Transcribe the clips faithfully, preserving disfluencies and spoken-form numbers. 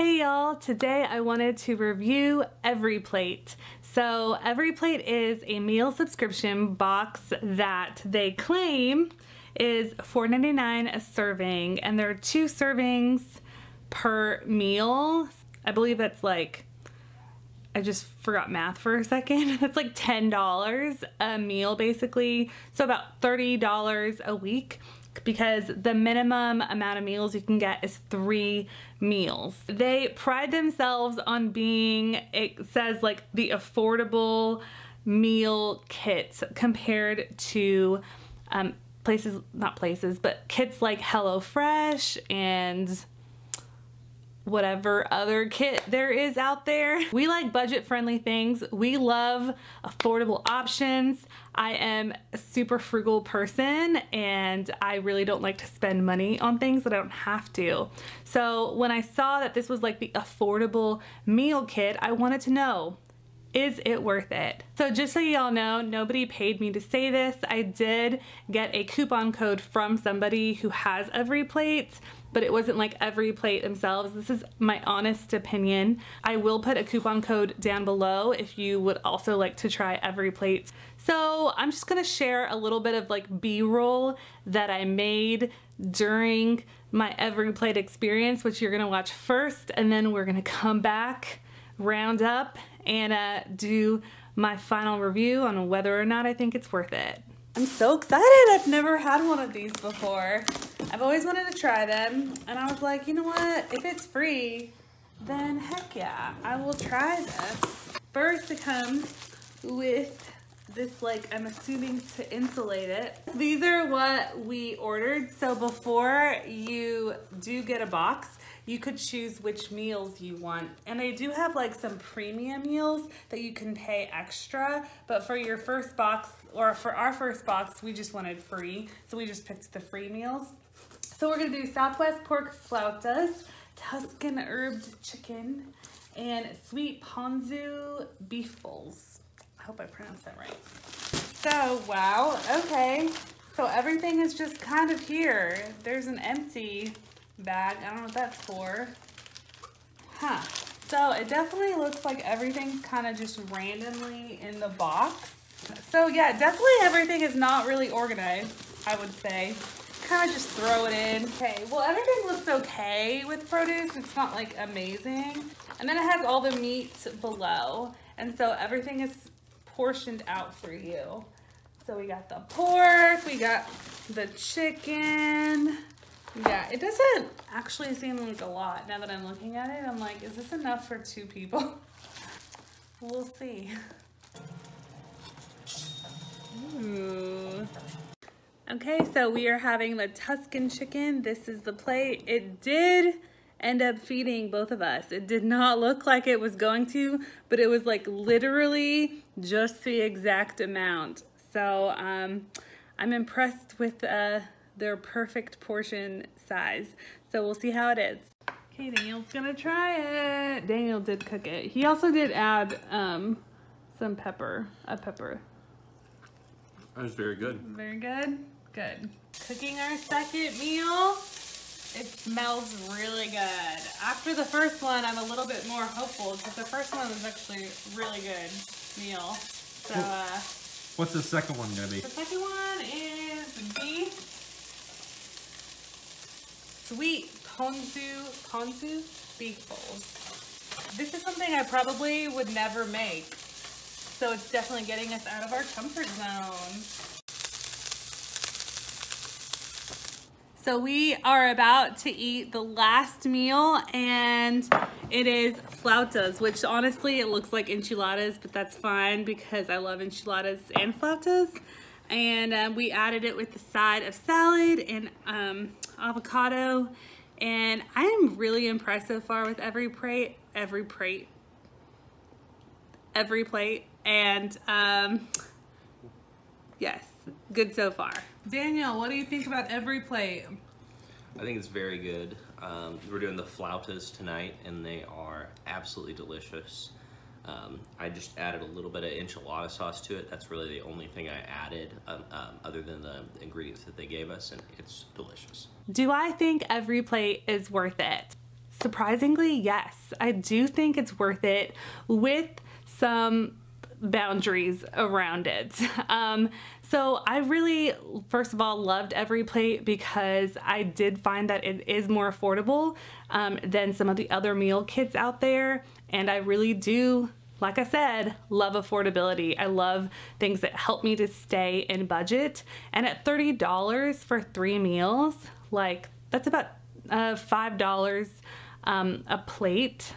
Hey y'all, today I wanted to review EveryPlate. So EveryPlate is a meal subscription box that they claim is four ninety-nine a serving, and there are two servings per meal. I believe that's like, I just forgot math for a second. That's like ten dollars a meal basically, so about thirty dollars a week, because the minimum amount of meals you can get is three meals. They pride themselves on being, it says like the affordable meal kits compared to um, places, not places, but kits like HelloFresh and whatever other kit there is out there. We like budget friendly things. We love affordable options. I am a super frugal person and I really don't like to spend money on things that I don't have to. So when I saw that this was like the affordable meal kit, I wanted to know, is it worth it? So just so y'all know, nobody paid me to say this. I did get a coupon code from somebody who has EveryPlate, but it wasn't like EveryPlate themselves. This is my honest opinion. I will put a coupon code down below if you would also like to try EveryPlate. So I'm just gonna share a little bit of like B-roll that I made during my EveryPlate experience, which you're gonna watch first, and then we're gonna come back, round up, and uh, do my final review on whether or not I think it's worth it. I'm so excited. I've never had one of these before. I've always wanted to try them, and I was like, you know what? If it's free, then heck yeah, I will try this. First, it comes with this, like, I'm assuming to insulate it. These are what we ordered. So before you do get a box, you could choose which meals you want. And they do have like some premium meals that you can pay extra, but for your first box, or for our first box, we just wanted free. So we just picked the free meals. So we're gonna do Southwest pork flautas, Tuscan herbed chicken, and sweet ponzu beef bowls. I hope I pronounced that right. So, wow, okay. So everything is just kind of here. There's an empty bag. I don't know what that's for. Huh. So it definitely looks like everything's kind of just randomly in the box. So yeah, definitely everything is not really organized, I would say. Kind of just throw it in. Okay, well everything looks okay with produce. It's not like amazing. And then it has all the meat below. And so everything is portioned out for you. So we got the pork, we got the chicken. Yeah, it doesn't actually seem like a lot. Now that I'm looking at it, I'm like, is this enough for two people? We'll see. Ooh. Okay, so we are having the Tuscan chicken. This is the plate. It did end up feeding both of us. It did not look like it was going to, but it was like literally just the exact amount. So um, I'm impressed with uh, their perfect portion size. So we'll see how it is. Okay, Daniel's gonna try it. Daniel did cook it. He also did add um, some pepper, a pepper. That was very good. Very good, good. Cooking our second meal. It smells really good. After the first one, I'm a little bit more hopeful because the first one was actually a really good meal. So, uh, what's the second one gonna be? The second one is beef. Sweet ponzu, ponzu beef bowls. This is something I probably would never make. So it's definitely getting us out of our comfort zone. So we are about to eat the last meal, and it is flautas, which honestly it looks like enchiladas, but that's fine because I love enchiladas and flautas. And um, we added it with the side of salad and um, avocado. And I am really impressed so far with EveryPlate, EveryPlate, EveryPlate. And um, yes, good so far. Daniel, what do you think about EveryPlate? I think it's very good. Um, we're doing the flautas tonight, and they are absolutely delicious. Um, I just added a little bit of enchilada sauce to it. That's really the only thing I added um, um, other than the ingredients that they gave us, and it's delicious. Do I think EveryPlate is worth it? surprisingly, yes, I do think it's worth it with some boundaries around it. Um, so I really, first of all, loved EveryPlate because I did find that it is more affordable um, than some of the other meal kits out there. And I really do, like I said, love affordability. I love things that help me to stay in budget. And at thirty dollars for three meals, like that's about uh, five dollars um, a plate,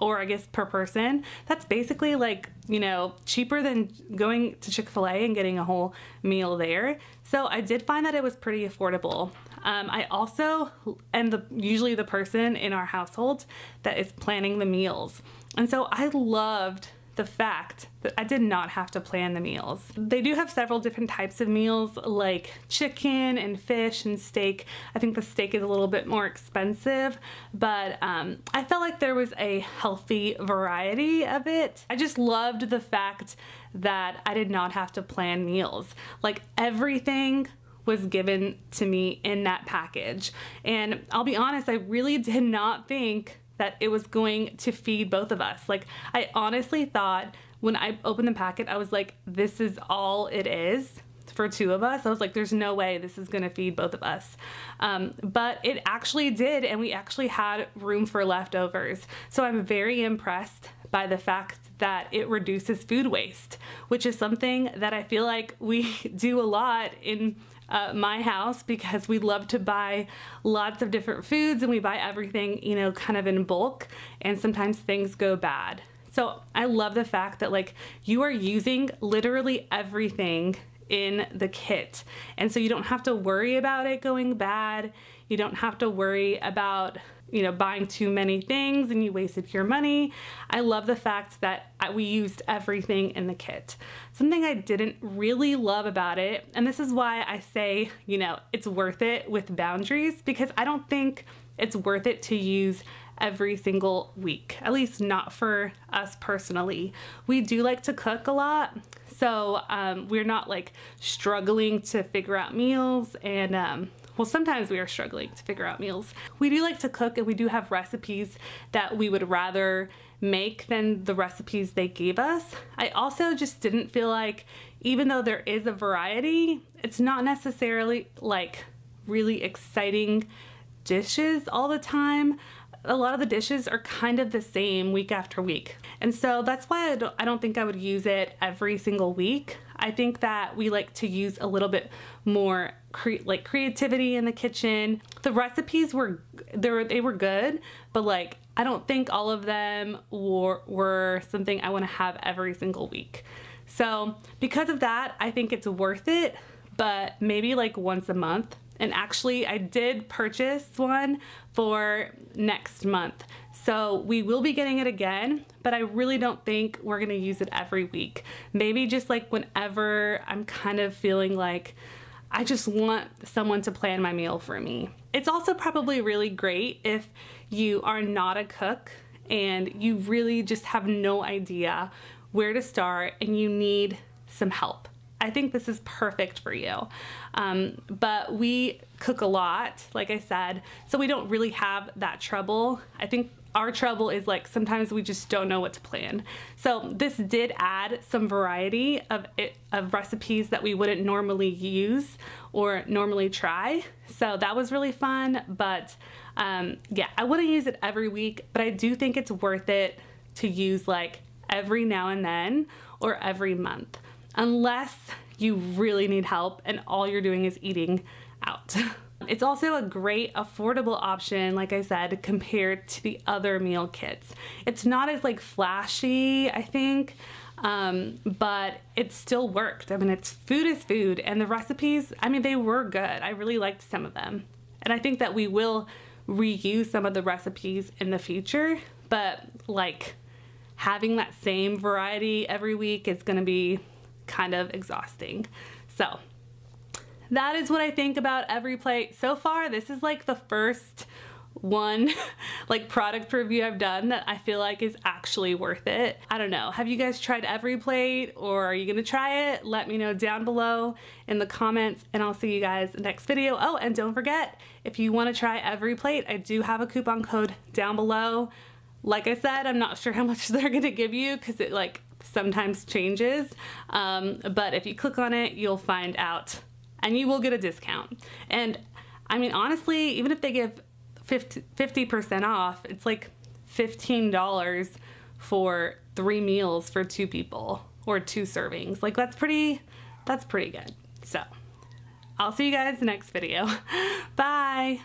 or I guess per person. That's basically like, you know, cheaper than going to Chick-fil-A and getting a whole meal there. So I did find that it was pretty affordable. Um, I also am the, usually the person in our household that is planning the meals. And so I loved the fact that I did not have to plan the meals. They do have several different types of meals, like chicken and fish and steak. I think the steak is a little bit more expensive, but um, I felt like there was a healthy variety of it. I just loved the fact that I did not have to plan meals. Like everything was given to me in that package. And I'll be honest, I really did not think that it was going to feed both of us. Like, I honestly thought when I opened the packet, I was like, this is all it is for two of us. I was like, there's no way this is gonna feed both of us. Um, but it actually did, and we actually had room for leftovers. So I'm very impressed by the fact that it reduces food waste, which is something that I feel like we do a lot in Uh, my house, because we love to buy lots of different foods and we buy everything, you know, kind of in bulk, and sometimes things go bad. So I love the fact that like you are using literally everything in the kit, and so you don't have to worry about it going bad. You don't have to worry about, you know, buying too many things and you wasted your money. I love the fact that we used everything in the kit. Something I didn't really love about it, and this is why I say, you know, it's worth it with boundaries, because I don't think it's worth it to use every single week, at least not for us personally. We do like to cook a lot, so um, we're not like struggling to figure out meals, and um, well, sometimes we are struggling to figure out meals. We do like to cook, and we do have recipes that we would rather make than the recipes they gave us. I also just didn't feel like, even though there is a variety, it's not necessarily like really exciting dishes all the time. A lot of the dishes are kind of the same week after week. And so that's why I don't, I don't think I would use it every single week. I think that we like to use a little bit more cre like creativity in the kitchen. The recipes were, they were, they were good, but like I don't think all of them were, were something I want to have every single week. So because of that, I think it's worth it, but maybe like once a month. And actually I did purchase one for next month, so we will be getting it again, but I really don't think we're gonna use it every week. Maybe just like whenever I'm kind of feeling like I just want someone to plan my meal for me. It's also probably really great if you are not a cook and you really just have no idea where to start and you need some help. I think this is perfect for you. Um, but we cook a lot, like I said, so we don't really have that trouble. I think our trouble is like sometimes we just don't know what to plan. So this did add some variety of, it, of recipes that we wouldn't normally use or normally try. So that was really fun, but um, yeah, I wouldn't use it every week, but I do think it's worth it to use like every now and then or every month, unless you really need help and all you're doing is eating out. It's also a great affordable option, like I said, compared to the other meal kits. It's not as like flashy, I think, um, but it still worked. I mean, it's food is food, and the recipes, I mean, they were good. I really liked some of them. And I think that we will reuse some of the recipes in the future, but like having that same variety every week is gonna be kind of exhausting. So that is what I think about EveryPlate so far. This is like the first one like product review I've done that I feel like is actually worth it. I don't know. Have you guys tried EveryPlate, or are you gonna try it? Let me know down below in the comments, and I'll see you guys next video. Oh, and don't forget, if you want to try EveryPlate, I do have a coupon code down below. Like I said, I'm not sure how much they're gonna give you because it like sometimes changes, um, but if you click on it, you'll find out and you will get a discount. And I mean, honestly, even if they give fifty percent off, it's like fifteen dollars for three meals for two people or two servings. Like that's pretty, that's pretty good. So I'll see you guys next video. Bye.